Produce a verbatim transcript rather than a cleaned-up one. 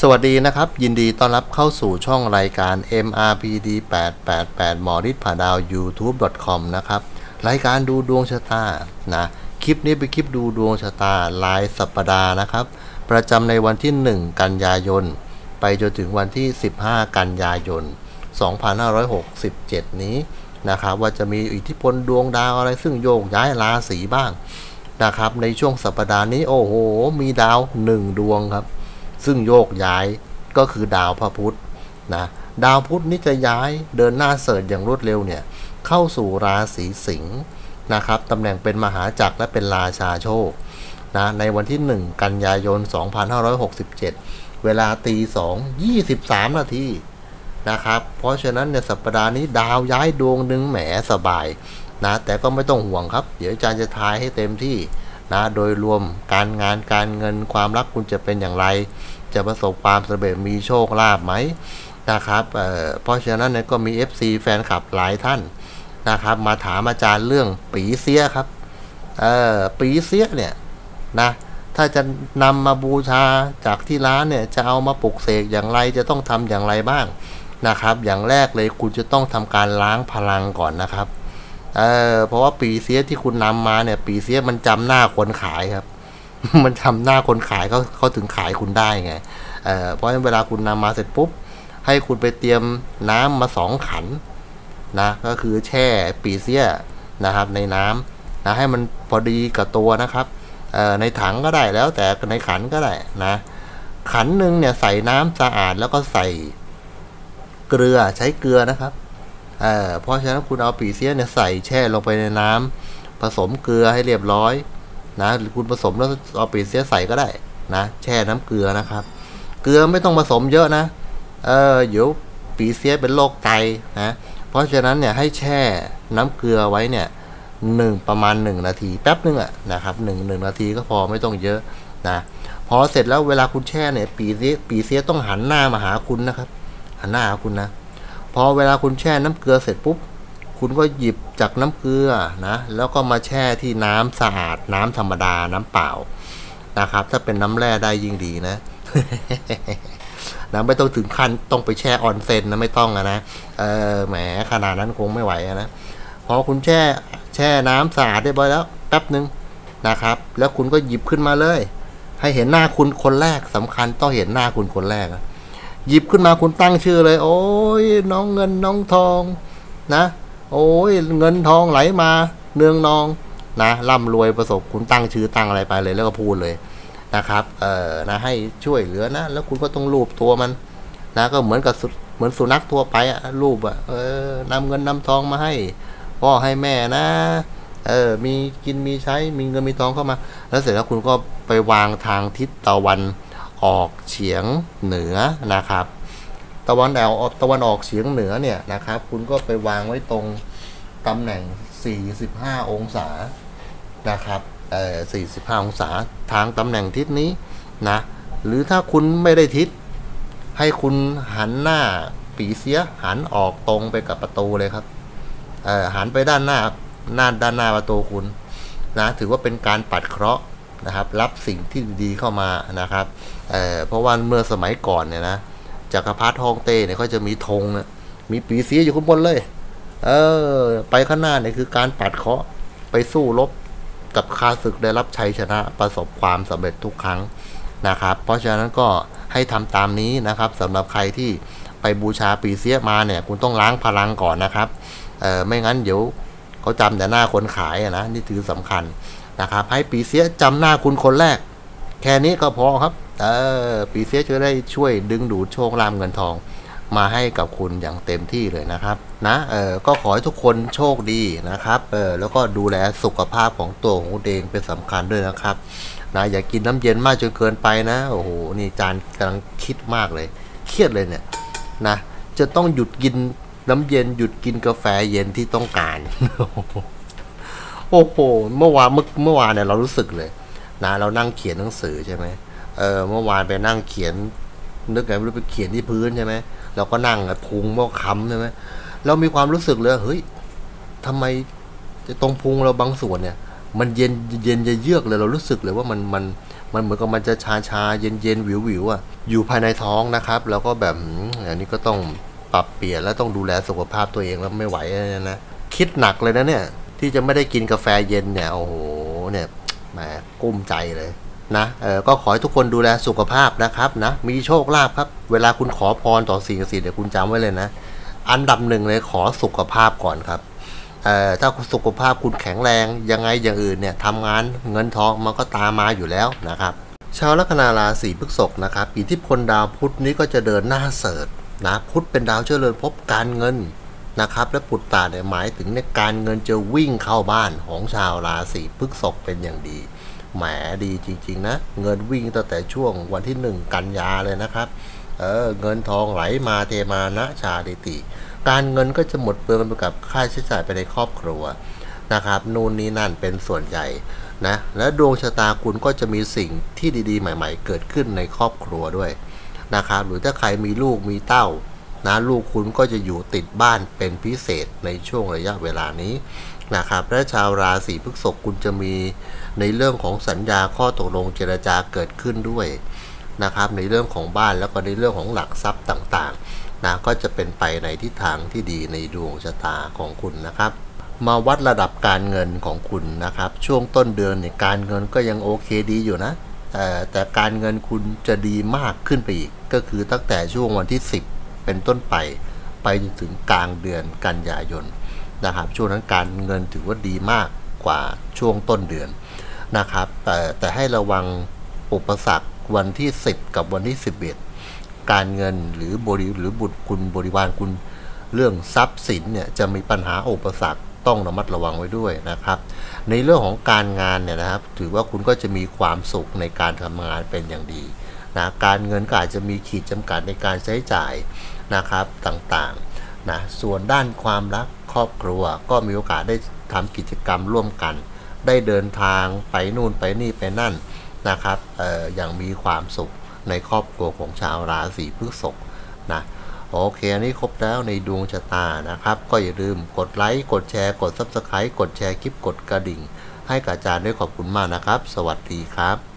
สวัสดีนะครับยินดีต้อนรับเข้าสู่ช่องรายการ เอ็ม อาร์ พี ดี แปด แปด แปด หมอฤทธิ์ผ่าดาว ยูทูบ ดอท คอม นะครับรายการดูดวงชะตานะคลิปนี้เป็นคลิปดูดวงชะตารายสัปดาห์นะครับประจำในวันที่หนึ่งกันยายนไปจนถึงวันที่สิบห้ากันยายนสองพันห้าร้อยหกสิบเจ็ดนี้นะครับว่าจะมีอิทธิพลดวงดาวอะไรซึ่งโยกย้ายราศีบ้างนะครับในช่วงสัปดาห์นี้โอ้โหมีดาวหนึ่งดวงครับซึ่งโยกย้ายก็คือดาวพระพุธนะดาวพุธนี้จะย้ายเดินหน้าเสริฐอย่างรวดเร็วเนี่ยเข้าสู่ราศีสิงห์นะครับตำแหน่งเป็นมหาจักรและเป็นราชาโชคนะในวันที่หนึ่งกันยายนสองพันห้าร้อยหกสิบเจ็ดเวลาตีสองยี่สิบสามนาทีนะครับเพราะฉะนั้นในสัปดาห์นี้ดาวย้ายดวงหนึ่งแหมสบายนะแต่ก็ไม่ต้องห่วงครับเดี๋ยวอาจารย์จะทายให้เต็มที่นะโดยรวมการงานการเงินความรักคุณจะเป็นอย่างไรจะประสบความสำเร็จมีโชคลาภไหมนะครับ เ, เพราะฉะนั้นก็มี เอฟ ซี แฟนคลับหลายท่านนะครับมาถามอาจารย์เรื่องปีเสียครับปีเสียเนี่ยนะถ้าจะนำมาบูชาจากที่ร้านเนี่ยจะเอามาปลุกเสกอย่างไรจะต้องทำอย่างไรบ้างนะครับอย่างแรกเลยคุณจะต้องทำการล้างพลังก่อนนะครับเออเพราะว่าปีเสียที่คุณนำมาเนี่ยปีเสียมันจำหน้าคนขายครับ มันจำหน้าคนขายเขาเขาถึงขายคุณได้ไงเออเพราะเวลาคุณนำมาเสร็จปุ๊บให้คุณไปเตรียมน้ำมาสองขันนะก็คือแช่ปีเสียนะครับในน้ำนะให้มันพอดีกับตัวนะครับเออในถังก็ได้แล้วแต่ในขันก็ได้นะขันหนึ่งเนี่ยใส่น้ำสะอาดแล้วก็ใส่เกลือใช้เกลือนะครับเออเพราะฉะนั้นคุณเอาปีเสียเนี่ยใส่แช่ลงไปในน้ำผสมเกลือให้เรียบร้อยนะหรือคุณผสมแล้วเอาปีเสียใส่ก็ได้นะแช่น้ำเกลือนะครับเกลือไม่ต้องผสมเยอะนะเออเดี๋ยวปีเสียเป็นโรคไตนะเพราะฉะนั้นเนี่ยให้แช่น้ำเกลือไว้เนี่ยหนึ่งประมาณหนึ่งนาทีแป๊บนึงอะนะครับหนึ่งหนึ่งนาทีก็พอไม่ต้องเยอะนะพอเสร็จแล้วเวลาคุณแช่เนี่ยปีเสียปีเสียต้องหันหน้ามาหาคุณนะครับหันหน้าหาคุณนะพอเวลาคุณแช่น้ำเกลือเสร็จปุ๊บคุณก็หยิบจากน้ำเกลือนะแล้วก็มาแช่ที่น้ำสะอาดน้ำธรรมดาน้ำเปล่านะครับถ้าเป็นน้ำแร่ได้ยิ่งดีนะ นะไม่ต้องถึงขั้นต้องไปแช่ออนเซ็นนะไม่ต้องนะเออแหมขนาดนั้นคงไม่ไหวนะพอคุณแช่แช่น้ำสะอาดได้บ่อยแล้วแป๊บหนึ่งนะครับแล้วคุณก็หยิบขึ้นมาเลยให้เห็นหน้าคุณคนแรกสำคัญต้องเห็นหน้าคุณคนแรกนะหยิบขึ้นมาคุณตั้งชื่อเลยโอ้ยน้องเงินน้องทองนะโอ้ยเงินทองไหลมาเนืองนองนะร่ำรวยประสบคุณตั้งชื่อตั้งอะไรไปเลยแล้วก็พูดเลยนะครับเออนะให้ช่วยเหลือนะแล้วคุณก็ต้องรูปตัวมันนะก็เหมือนกับเหมือนสุนัขทั่วไปอะรูปอะเออนำเงินนำทองมาให้พ่อให้แม่นะเออมีกินมีใช้มีเงินมีทองเข้ามาแล้วเสร็จแล้วคุณก็ไปวางทางทิศตะวันออกเฉียงเหนือนะครับตะวันออกตะวันออกเฉียงเหนือเนี่ยนะครับคุณก็ไปวางไว้ตรงตำแหน่งสี่สิบห้าองศานะครับเอ่อสี่สิบห้าองศาทางตำแหน่งทิศนี้นะหรือถ้าคุณไม่ได้ทิศให้คุณหันหน้าปีเสียหันออกตรงไปกับประตูเลยครับเอ่อหันไปด้านหน้าหน้าด้านหน้าประตูคุณนะถือว่าเป็นการปัดเคราะห์นะครับรับสิ่งที่ดีๆเข้ามานะครับ เ, เพราะว่าเมื่อสมัยก่อนเนี่ยนะจักรพรรดิฮ่องเต้เนี่ยเขาจะมีธงนะมีปีเสียอยู่ข้างบนเลยเออไปข้างหน้าเนี่ยคือการปัดเคราะห์ไปสู้รบกับข้าศึกได้รับชัยชนะประสบความสำเร็จทุกครั้งนะครับเพราะฉะนั้นก็ให้ทำตามนี้นะครับสำหรับใครที่ไปบูชาปีเสียมาเนี่ยคุณต้องล้างพลังก่อนนะครับเออไม่งั้นเดี๋ยวเขาจำแต่หน้าคนขายนะนี่ถือสำคัญนะครับให้ปีเสียจำหน้าคุณคนแรกแค่นี้ก็พอครับเออปีเสียจะได้ช่วยดึงดูดโชคลาภเงินทองมาให้กับคุณอย่างเต็มที่เลยนะครับนะเออก็ขอให้ทุกคนโชคดีนะครับเออแล้วก็ดูแลสุขภาพของตัวของตัวเองเป็นสำคัญด้วยนะครับนะอย่ากินน้ำเย็นมากจนเกินไปนะโอ้โหนี่อาจารย์กำลังคิดมากเลยเครียดเลยเนี่ยนะจะต้องหยุดกินน้ำเย็นหยุดกินกาแฟเย็นที่ต้องการ โอ้โหเมื่อวานเมื่อเมื่อวานเนี่ยเรารู้สึกเลยนะเรานั่งเขียนหนังสือใช่ไหมเออเมื่อวานไปนั่งเขียนนึกไงไม่รู้ไปเขียนที่พื้นใช่ไหมเราก็นั่งพุงว่าค้ำใช่ไหมเรามีความรู้สึกเลยเฮ้ยทำไมตรงพุงเราบางส่วนเนี่ยมันเย็นเย็นจะเยือกเลยเรารู้สึกเลยว่ามันมัน มันเหมือนกับมันจะชาชาเย็นเย็นวิววิวอ่ะอยู่ภายในท้องนะครับแล้วก็แบบอันนี้ก็ต้องปรับเปลี่ยนแล้วต้องดูแลสุขภาพตัวเองแล้วไม่ไหวนะคิดหนักเลยนะเนี่ยที่จะไม่ได้กินกาแฟเย็นเนี่ยโอ้โหเนี่ยแหมกุ้มใจเลยนะเออก็ขอให้ทุกคนดูแลสุขภาพนะครับนะมีโชคลาภครับเวลาคุณขอพรต่อสิ่งศักดิ์สิทธิ์เดี๋ยวคุณจำไว้เลยนะอันดับหนึ่งเลยขอสุขภาพก่อนครับเอ่อถ้าสุขภาพคุณแข็งแรงยังไงอย่างอื่นเนี่ยทำงานเงินทองมันก็ตามมาอยู่แล้วนะครับชาวลัคนาราศีพฤษภนะครับอิทธิพลดาวพุธนี้ก็จะเดินหน้าเสริฐนะพุธเป็นดาวเจริญพบการเงินนะครับและปุตตะเนี่ยหมายถึงในการเงินจะวิ่งเข้าบ้านของชาวราศีพฤษภเป็นอย่างดีแหมดีจริงๆนะเงินวิ่งตั้งแต่ช่วงวันที่หนึ่งกันยาเลยนะครับเออเงินทองไหลมาเทมานะชาดิติการเงินก็จะหมดเปลืองไปกับค่าใช้จ่ายไปในครอบครัวนะครับนู่นนี่นั่นเป็นส่วนใหญ่นะและดวงชะตาคุณก็จะมีสิ่งที่ดีๆใหม่ๆเกิดขึ้นในครอบครัวด้วยนะครับหรือถ้าใครมีลูกมีเต้านะลูกคุณก็จะอยู่ติดบ้านเป็นพิเศษในช่วงระยะเวลานี้นะครับและชาวราศีพฤษภคุณจะมีในเรื่องของสัญญาข้อตกลงเจรจาเกิดขึ้นด้วยนะครับในเรื่องของบ้านแล้วก็ในเรื่องของหลักทรัพย์ต่างๆนะก็จะเป็นไปในทิศทางที่ดีในดวงชะตาของคุณนะครับมาวัดระดับการเงินของคุณนะครับช่วงต้นเดือนเนี่ยการเงินก็ยังโอเคดีอยู่นะแต่การเงินคุณจะดีมากขึ้นไปอีกก็คือตั้งแต่ช่วงวันที่สิบเป็นต้นไปไปจนถึงกลางเดือนกันยายนนะครับช่วงนั้นการเงินถือว่าดีมากกว่าช่วงต้นเดือนนะครับแต่ให้ระวังอุปสรรควันที่สิบกับวันที่สิบเอ็ดการเงินหรือบริหรือบุตรคุณบริวารคุณเรื่องทรัพย์สินเนี่ยจะมีปัญหาอุปสรรคต้องระมัดระวังไว้ด้วยนะครับในเรื่องของการงานเนี่ยนะครับถือว่าคุณก็จะมีความสุขในการทำงานเป็นอย่างดีนะการเงินก็อาจจะมีขีดจำกัดในการใช้จ่ายนะครับต่างๆนะส่วนด้านความรักครอบครัวก็มีโอกาสได้ทำกิจกรรมร่วมกันได้เดินทางไปนู่นไปนี่ไปนั่นนะครับเอ่ออย่างมีความสุขในครอบครัวของชาวราศีพฤษภนะโอเคอันนี้ครบแล้วในดวงชะตานะครับก็อย่าลืมกดไลค์กดแชร์กด ซับสไครบ์ กดแชร์คลิปกดกระดิ่งให้กับอาจารย์ด้วยขอบคุณมากนะครับสวัสดีครับ